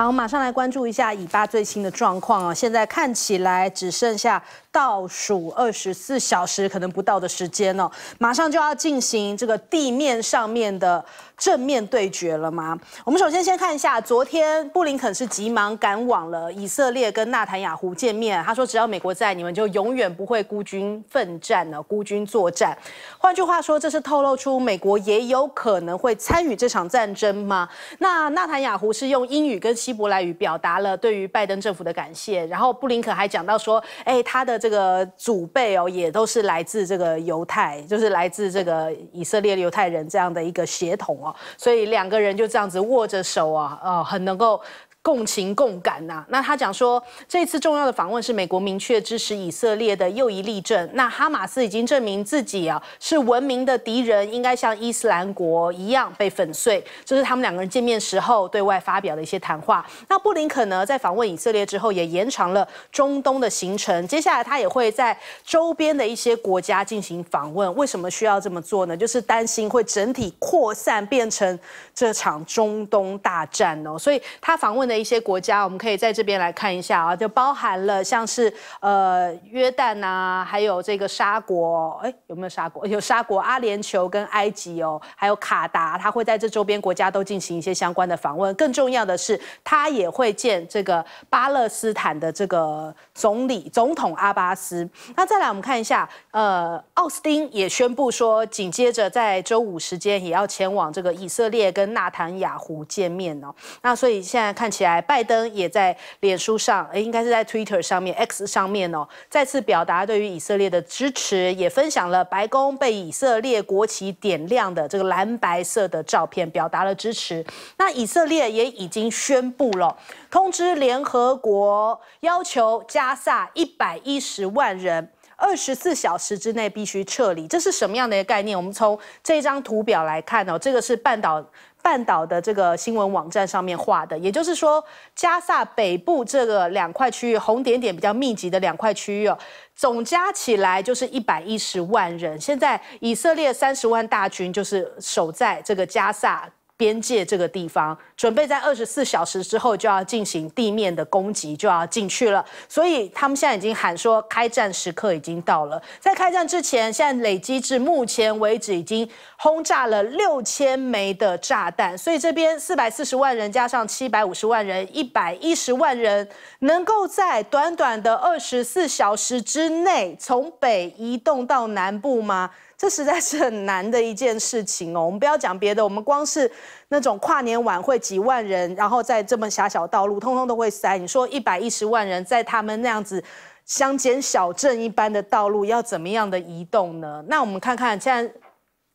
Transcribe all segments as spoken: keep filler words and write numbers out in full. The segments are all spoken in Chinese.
好，马上来关注一下以巴最新的状况啊！现在看起来只剩下倒数二十四小时，可能不到的时间哦，马上就要进行这个地面上面的正面对决了吗？我们首先先看一下，昨天布林肯是急忙赶往了以色列，跟纳坦雅胡见面。他说，只要美国在，你们就永远不会孤军奋战呢，孤军作战。换句话说，这是透露出美国也有可能会参与这场战争吗？那纳坦雅胡是用英语跟希伯来语表达了对于拜登政府的感谢，然后布林肯还讲到说，哎，他的这个祖辈哦，也都是来自这个犹太，就是来自这个以色列犹太人这样的一个血统哦，所以两个人就这样子握着手啊，呃，很能够共情共感呐、啊。那他讲说，这次重要的访问是美国明确支持以色列的又一例证。那哈马斯已经证明自己啊是文明的敌人，应该像伊斯兰国一样被粉碎。这是他们两个人见面时候对外发表的一些谈话。那布林肯呢，在访问以色列之后，也延长了中东的行程。接下来他也会在周边的一些国家进行访问。为什么需要这么做呢？就是担心会整体扩散，变成这场中东大战哦。所以他访问的一些国家，我们可以在这边来看一下啊，就包含了像是呃约旦啊，还有这个沙国，哎，有没有沙国？有沙国、阿联酋跟埃及哦，还有卡达，他会在这周边国家都进行一些相关的访问。更重要的是，他也会见这个巴勒斯坦的这个总理总统阿巴斯。那再来我们看一下，呃，奥斯汀也宣布说，紧接着在周五时间也要前往这个以色列跟纳坦雅胡见面哦。那所以现在看起来，拜登也在脸书上，应该是在 Twitter 上面 X 上面哦，再次表达对于以色列的支持，也分享了白宫被以色列国旗点亮的这个蓝白色的照片，表达了支持。那以色列也已经宣布了，通知联合国要求加萨一百一十万人，二十四小时之内必须撤离。这是什么样的一个概念？我们从这张图表来看哦，这个是半岛。半岛的这个新闻网站上面画的，也就是说，加萨北部这个两块区域，红点点比较密集的两块区域哦，总加起来就是一百一十万人。现在以色列三十万大军就是守在这个加萨边界这个地方，准备在二十四小时之后就要进行地面的攻击，就要进去了。所以他们现在已经喊说，开战时刻已经到了。在开战之前，现在累积至目前为止已经轰炸了六千枚的炸弹。所以这边四百四十万人加上七百五十万人，一百一十万人能够在短短的二十四小时之内从北移动到南部吗？这实在是很难的一件事情哦。我们不要讲别的，我们光是那种跨年晚会几万人，然后在这么狭小道路，通通都会塞。你说一百一十万人在他们那样子乡间小镇一般的道路，要怎么样的移动呢？那我们看看现在。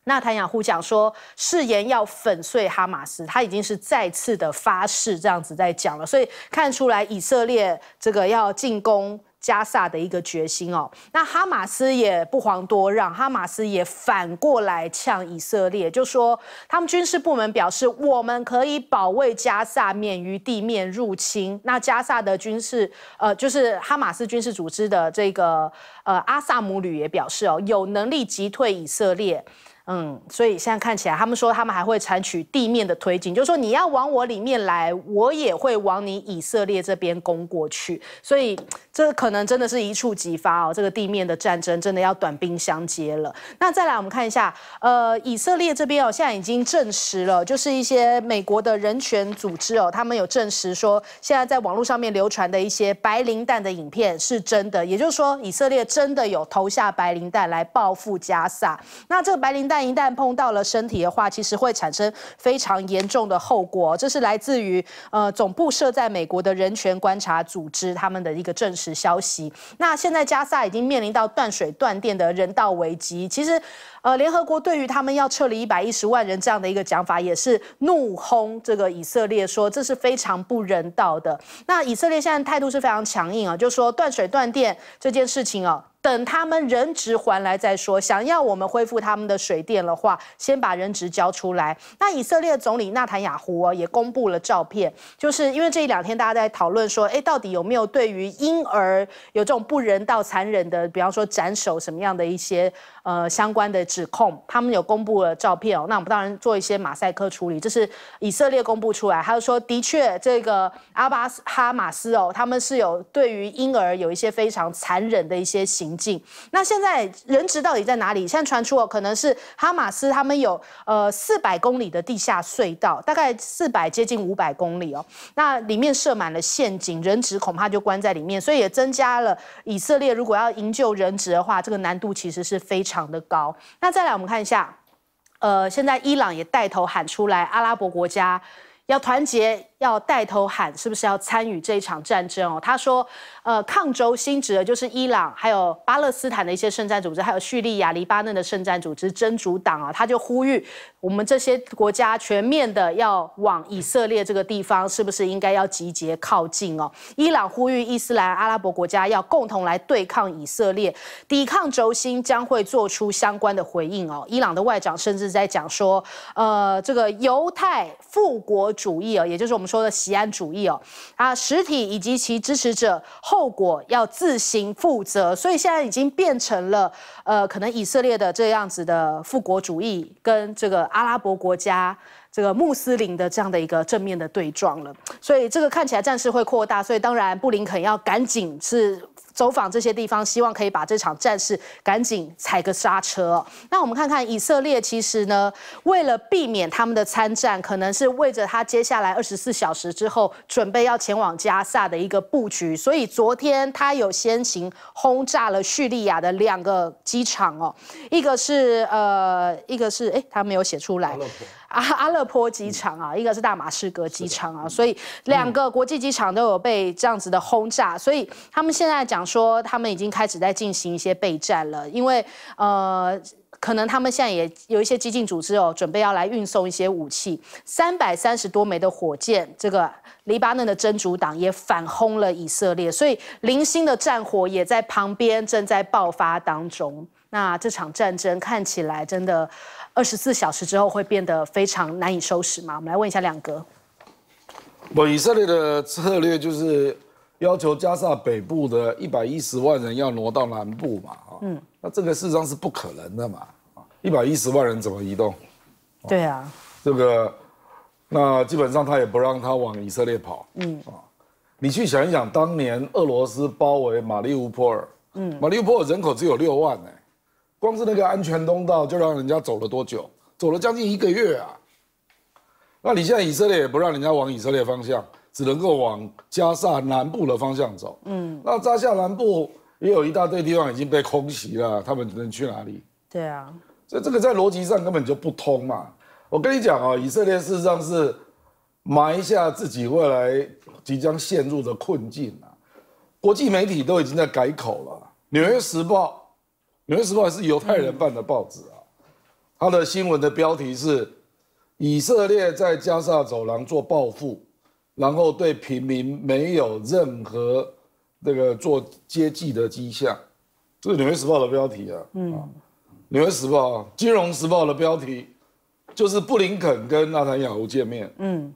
纳坦雅胡讲说，誓言要粉碎哈马斯，他已经是再次的发誓，这样子在讲了，所以看出来以色列这个要进攻加萨的一个决心哦。那哈马斯也不遑多让，哈马斯也反过来呛以色列，就说他们军事部门表示，我们可以保卫加萨免于地面入侵。那加萨的军事，呃，就是哈马斯军事组织的这个呃阿萨姆旅也表示哦，有能力击退以色列。嗯，所以现在看起来，他们说他们还会采取地面的推进，就是说你要往我里面来，我也会往你以色列这边攻过去。所以这可能真的是一触即发哦，这个地面的战争真的要短兵相接了。那再来我们看一下，呃，以色列这边哦，现在已经证实了，就是一些美国的人权组织哦，他们有证实说，现在在网络上面流传的一些白磷弹的影片是真的，也就是说以色列真的有投下白磷弹来报复加萨。那这个白磷弹但一旦碰到了身体的话，其实会产生非常严重的后果。这是来自于呃总部设在美国的人权观察组织他们的一个证实消息。那现在加萨已经面临到断水断电的人道危机。其实呃联合国对于他们要撤离一百一十万人这样的一个讲法，也是怒轰这个以色列说这是非常不人道的。那以色列现在态度是非常强硬啊，就说断水断电这件事情啊。等他们人质还来再说。想要我们恢复他们的水电的话，先把人质交出来。那以色列总理纳坦雅胡哦也公布了照片，就是因为这一两天大家在讨论说，哎，到底有没有对于婴儿有这种不人道、残忍的，比方说斩首什么样的一些呃相关的指控？他们有公布了照片哦。那我们当然做一些马赛克处理，这是以色列公布出来，他就说的确这个阿巴斯哈马斯哦，他们是有对于婴儿有一些非常残忍的一些行径。那现在人质到底在哪里？现在传出哦，可能是哈马斯他们有呃四百公里的地下隧道，大概四百接近五百公里哦。那里面设满了陷阱，人质恐怕就关在里面，所以也增加了以色列如果要营救人质的话，这个难度其实是非常的高。那再来我们看一下，呃，现在伊朗也带头喊出来，阿拉伯国家要团结。要带头喊，是不是要参与这一场战争哦？他说，呃，抗轴新指的就是伊朗、还有巴勒斯坦的一些圣战组织，还有叙利亚、黎巴嫩的圣战组织真主党啊，他就呼吁我们这些国家全面的要往以色列这个地方，是不是应该要集结靠近哦？伊朗呼吁伊斯兰阿拉伯国家要共同来对抗以色列，抵抗轴心将会做出相关的回应哦。伊朗的外长甚至在讲说，呃，这个犹太复国主义哦，也就是我们说的锡安主义哦，啊，实体以及其支持者后果要自行负责，所以现在已经变成了呃，可能以色列的这样子的复国主义跟这个阿拉伯国家。这个穆斯林的这样的一个正面的对撞了，所以这个看起来战事会扩大，所以当然布林肯要赶紧是走访这些地方，希望可以把这场战事赶紧踩个刹车哦。那我们看看以色列，其实呢，为了避免他们的参战，可能是为着他接下来二十四小时之后准备要前往加萨的一个布局，所以昨天他有先行轰炸了叙利亚的两个机场哦，一个是呃，一个是哎，他没有写出来。阿阿勒颇机场啊，一个是大马士革机场啊，所以两个国际机场都有被这样子的轰炸，所以他们现在讲说，他们已经开始在进行一些备战了，因为呃。可能他们现在也有一些激进组织哦，准备要来运送一些武器，三百三十多枚的火箭。这个黎巴嫩的真主党也反轰了以色列，所以零星的战火也在旁边正在爆发当中。那这场战争看起来真的二十四小时之后会变得非常难以收拾吗？我们来问一下亮哥。不，以色列的策略就是要求加沙北部的一百一十万人要挪到南部嘛，嗯，那这个事实上是不可能的嘛，一百一十万人怎么移动？对啊，这个，那基本上他也不让他往以色列跑，嗯啊，你去想一想，当年俄罗斯包围马利乌波尔，嗯，马利乌波尔人口只有六万哎、欸，光是那个安全通道就让人家走了多久？走了将近一个月啊，那你现在以色列也不让人家往以色列方向。只能够往加沙南部的方向走。嗯，那加沙南部也有一大堆地方已经被空袭了，他们能去哪里？对啊，所以这个在逻辑上根本就不通嘛。我跟你讲哦，以色列事实上是埋下自己未来即将陷入的困境啊。国际媒体都已经在改口了，《纽约时报》，《纽约时报》是犹太人办的报纸啊，它的新闻的标题是“以色列在加沙走廊做报复”。然后对平民没有任何那个做接济的迹象，这是《纽约时报》的标题啊。嗯，《纽约时报》、《金融时报》的标题就是布林肯跟纳坦雅胡见面。嗯，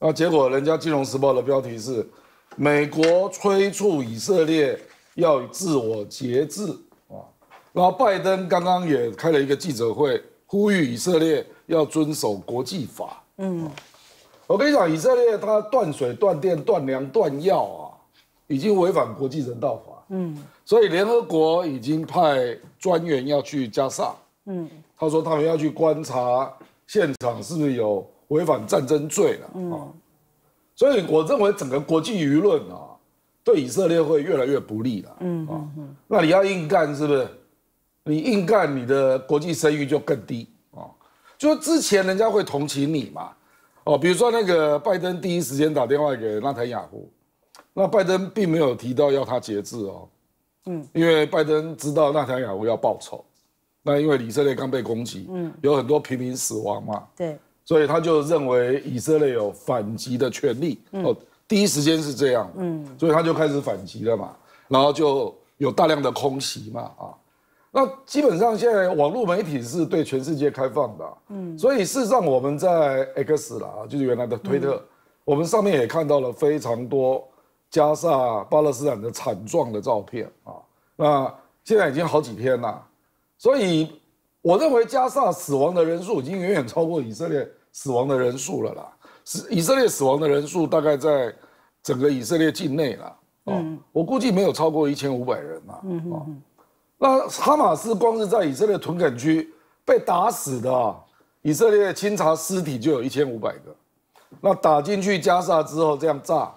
啊，结果人家《金融时报》的标题是“美国催促以色列要自我节制”啊。然后拜登刚刚也开了一个记者会，呼吁以色列要遵守国际法。嗯。我跟你讲，以色列它断水、断电、断粮、断药啊，已经违反国际人道法。嗯，所以联合国已经派专员要去加沙。嗯，他说他们要去观察现场是不是有违反战争罪了。嗯、啊，所以我认为整个国际舆论啊，对以色列会越来越不利了。嗯啊，那你要硬干是不是？你硬干，你的国际声誉就更低啊。就之前人家会同情你嘛。哦，比如说那个拜登第一时间打电话给纳坦雅胡，那拜登并没有提到要他节制哦，嗯，因为拜登知道纳坦雅胡要报仇，那因为以色列刚被攻击，嗯，有很多平民死亡嘛，对，所以他就认为以色列有反击的权利，嗯、哦，第一时间是这样，嗯，所以他就开始反击了嘛，然后就有大量的空袭嘛啊。那基本上现在网络媒体是对全世界开放的、啊，嗯，所以事实上我们在 X 啦，就是原来的推特，嗯、我们上面也看到了非常多加沙巴勒斯坦的惨状的照片啊。那现在已经好几天啦，所以我认为加沙死亡的人数已经远远超过以色列死亡的人数了啦。以色列死亡的人数大概在整个以色列境内啦，哦、嗯，我估计没有超过一千五百人啦，嗯哼哼。那哈马斯光是在以色列屯垦区被打死的、啊，以色列清查尸体就有一千五百个。那打进去加沙之后这样炸，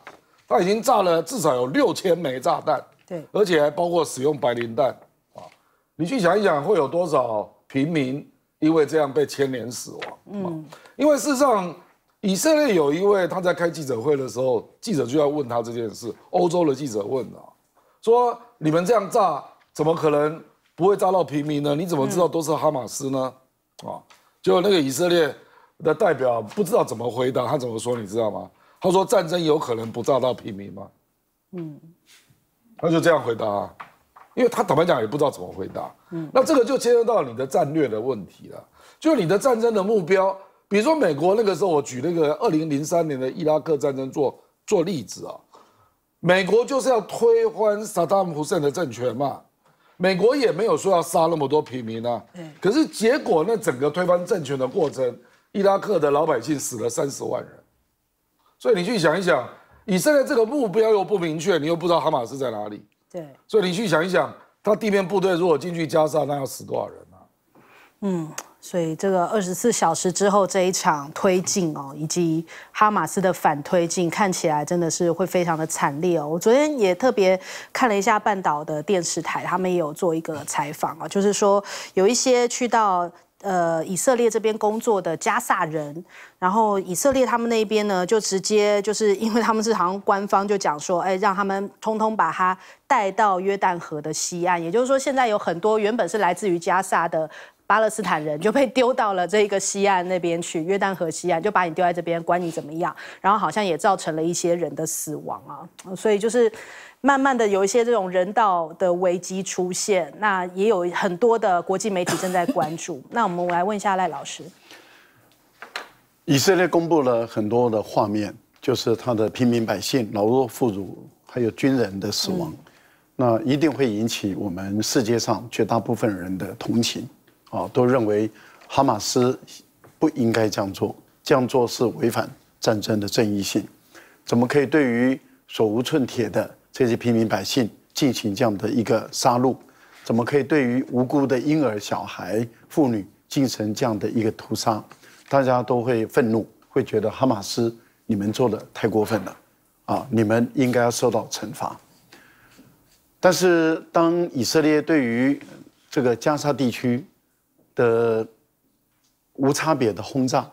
他已经炸了至少有六千枚炸弹，对，而且还包括使用白磷弹啊。你去想一想，会有多少平民因为这样被牵连死亡？嗯，因为事实上，以色列有一位他在开记者会的时候，记者就要问他这件事，欧洲的记者问啊，说你们这样炸，怎么可能不会炸到平民呢？你怎么知道都是哈马斯呢？嗯、啊，就那个以色列的代表不知道怎么回答，他怎么说你知道吗？他说战争有可能不炸到平民吗？嗯，他就这样回答、啊，因为他坦白讲也不知道怎么回答。嗯，那这个就牵涉到你的战略的问题了，就你的战争的目标，比如说美国那个时候，我举那个二零零三年的伊拉克战争做做例子啊，美国就是要推翻萨达姆·胡塞的政权嘛。美国也没有说要杀那么多平民啊，可是结果那整个推翻政权的过程，伊拉克的老百姓死了三十万人，所以你去想一想，以色列这个目标又不明确，你又不知道哈马斯在哪里，对，所以你去想一想，他地面部队如果进去加沙，那要死多少人啊？嗯。所以这个二十四小时之后这一场推进哦，以及哈马斯的反推进，看起来真的是会非常的惨烈哦。我昨天也特别看了一下半岛的电视台，他们也有做一个采访啊，就是说有一些去到呃以色列这边工作的加萨人，然后以色列他们那边呢，就直接就是因为他们是好像官方就讲说，哎，让他们通通把他带到约旦河的西岸，也就是说现在有很多原本是来自于加萨的巴勒斯坦人就被丢到了这个西岸那边去，约旦河西岸就把你丢在这边，管你怎么样。然后好像也造成了一些人的死亡啊，所以就是慢慢的有一些这种人道的危机出现，那也有很多的国际媒体正在关注。那我们来问一下赖老师，以色列公布了很多的画面，就是他的平民百姓、老弱妇孺，还有军人的死亡，嗯、那一定会引起我们世界上绝大部分人的同情。啊，都认为哈马斯不应该这样做，这样做是违反战争的正义性。怎么可以对于手无寸铁的这些平民百姓进行这样的一个杀戮？怎么可以对于无辜的婴儿、小孩、妇女进行这样的一个屠杀？大家都会愤怒，会觉得哈马斯你们做的太过分了，啊，你们应该要受到惩罚。但是，当以色列对于这个加沙地区，的无差别的轰炸，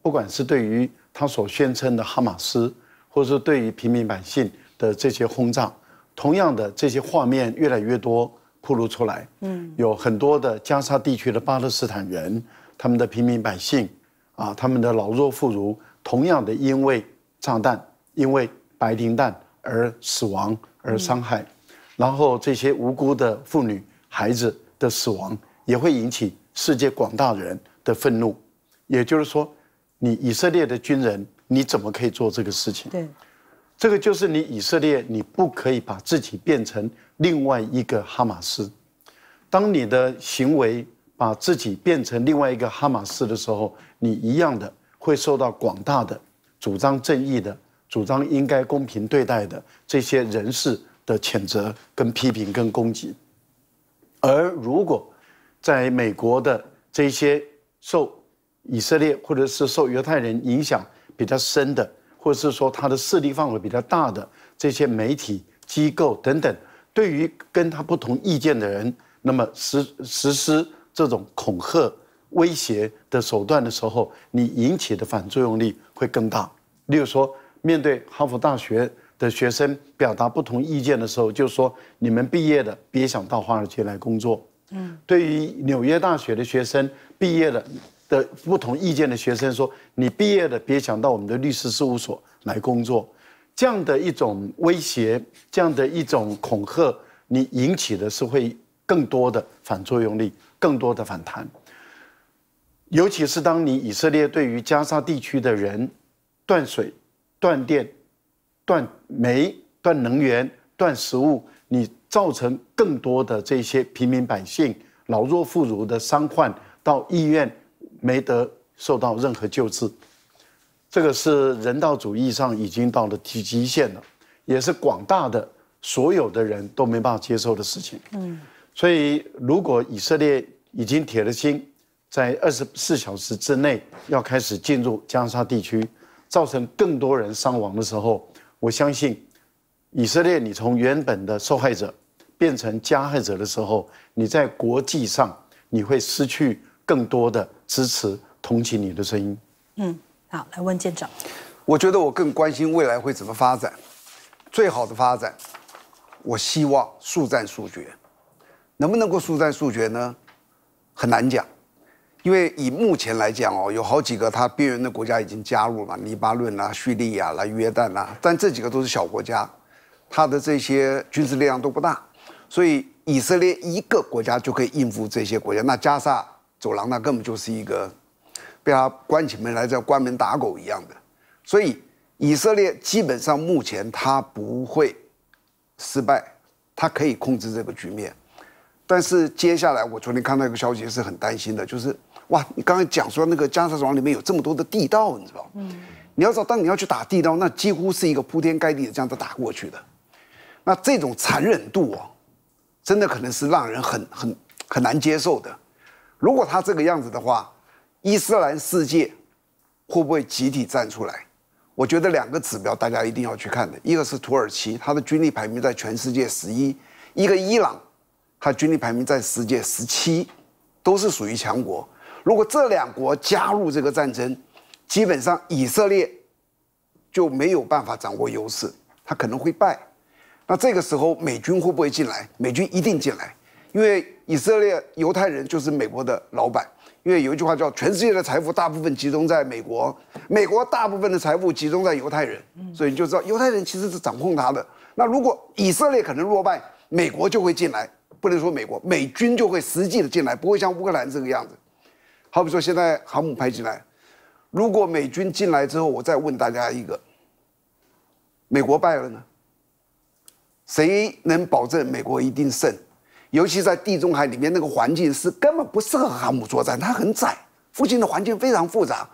不管是对于他所宣称的哈马斯，或者是对于平民百姓的这些轰炸，同样的这些画面越来越多暴露出来。嗯，有很多的加沙地区的巴勒斯坦人，他们的平民百姓啊，他们的老弱妇孺，同样的因为炸弹、因为白磷弹而死亡而伤害，嗯、然后这些无辜的妇女、孩子的死亡也会引起世界广大人的愤怒，也就是说，你以色列的军人，你怎么可以做这个事情？对，这个就是你以色列，你不可以把自己变成另外一个哈马斯。当你的行为把自己变成另外一个哈马斯的时候，你一样的会受到广大的主张正义的、主张应该公平对待的这些人士的谴责、跟批评、跟攻击。而如果在美国的这些受以色列或者是受犹太人影响比较深的，或者是说他的势力范围比较大的这些媒体机构等等，对于跟他不同意见的人，那么实实施这种恐吓、威胁的手段的时候，你引起的反作用力会更大。例如说，面对哈佛大学的学生表达不同意见的时候，就说你们毕业了，别想到华尔街来工作。嗯，对于纽约大学的学生毕业了的不同意见的学生说，你毕业了别想到我们的律师事务所来工作，这样的一种威胁，这样的一种恐吓，你引起的是会更多的反作用力，更多的反弹。尤其是当你以色列对于加沙地区的人断水、断电、断煤、断能源、断食物，你造成更多的这些平民百姓、老弱妇孺的伤患，到医院没得受到任何救治。 这个是人道主义上已经到了极限了，也是广大的所有的人都没办法接受的事情。嗯，所以如果以色列已经铁了心，在二十四小时之内要开始进入加沙地区，造成更多人伤亡的时候，我相信以色列，你从原本的受害者变成加害者的时候，你在国际上你会失去更多的支持、同情你的声音。嗯。 好，来问舰长。我觉得我更关心未来会怎么发展，最好的发展，我希望速战速决。能不能够速战速决呢？很难讲，因为以目前来讲哦，有好几个它边缘的国家已经加入了，黎巴嫩啦、叙利亚啦、约旦啦，但这几个都是小国家，它的这些军事力量都不大，所以以色列一个国家就可以应付这些国家。那加沙走廊那根本就是一个。 被他关起门来，在关门打狗一样的，所以以色列基本上目前他不会失败，他可以控制这个局面。但是接下来，我昨天看到一个消息是很担心的，就是哇，你刚才讲说那个加沙走廊里面有这么多的地道，你知道？嗯，你要知道，当你要去打地道，那几乎是一个铺天盖地的这样子打过去的，那这种残忍度哦，真的可能是让人很很很难接受的。如果他这个样子的话， 伊斯兰世界会不会集体站出来？我觉得两个指标大家一定要去看的，一个是土耳其，它的军力排名在全世界十一；一个伊朗，它军力排名在世界十七，都是属于强国。如果这两国加入这个战争，基本上以色列就没有办法掌握优势，它可能会败。那这个时候美军会不会进来？美军一定进来，因为以色列犹太人就是美国的老板。 因为有一句话叫“全世界的财富大部分集中在美国，美国大部分的财富集中在犹太人”，所以你就知道犹太人其实是掌控他的。那如果以色列可能落败，美国就会进来，不能说美国，美军就会实际的进来，不会像乌克兰这个样子。好比说现在航母派进来，如果美军进来之后，我再问大家一个：美国败了呢？谁能保证美国一定胜？ 尤其在地中海里面，那个环境是根本不适合航母作战，它很窄，附近的环境非常复杂。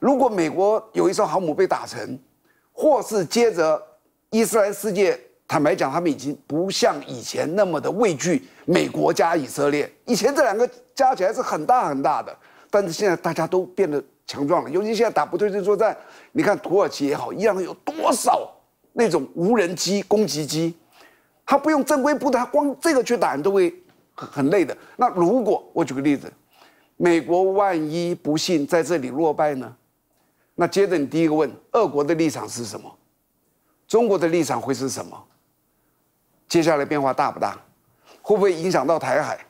如果美国有一艘航母被打沉，或是接着伊斯兰世界，坦白讲，他们已经不像以前那么的畏惧美国加以色列。以前这两个加起来是很大很大的，但是现在大家都变得强壮了。尤其现在打不对称作战，你看土耳其也好，伊朗有多少那种无人机、攻击机？ 他不用正规部队，他光这个去打人都会很很累的。那如果我举个例子，美国万一不幸在这里落败呢？那接着你第一个问，俄国的立场是什么？中国的立场会是什么？接下来变化大不大？会不会影响到台海？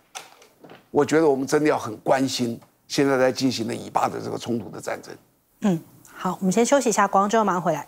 我觉得我们真的要很关心现在在进行的以巴的这个冲突的战争。嗯，好，我们先休息一下，广告之后马上回来。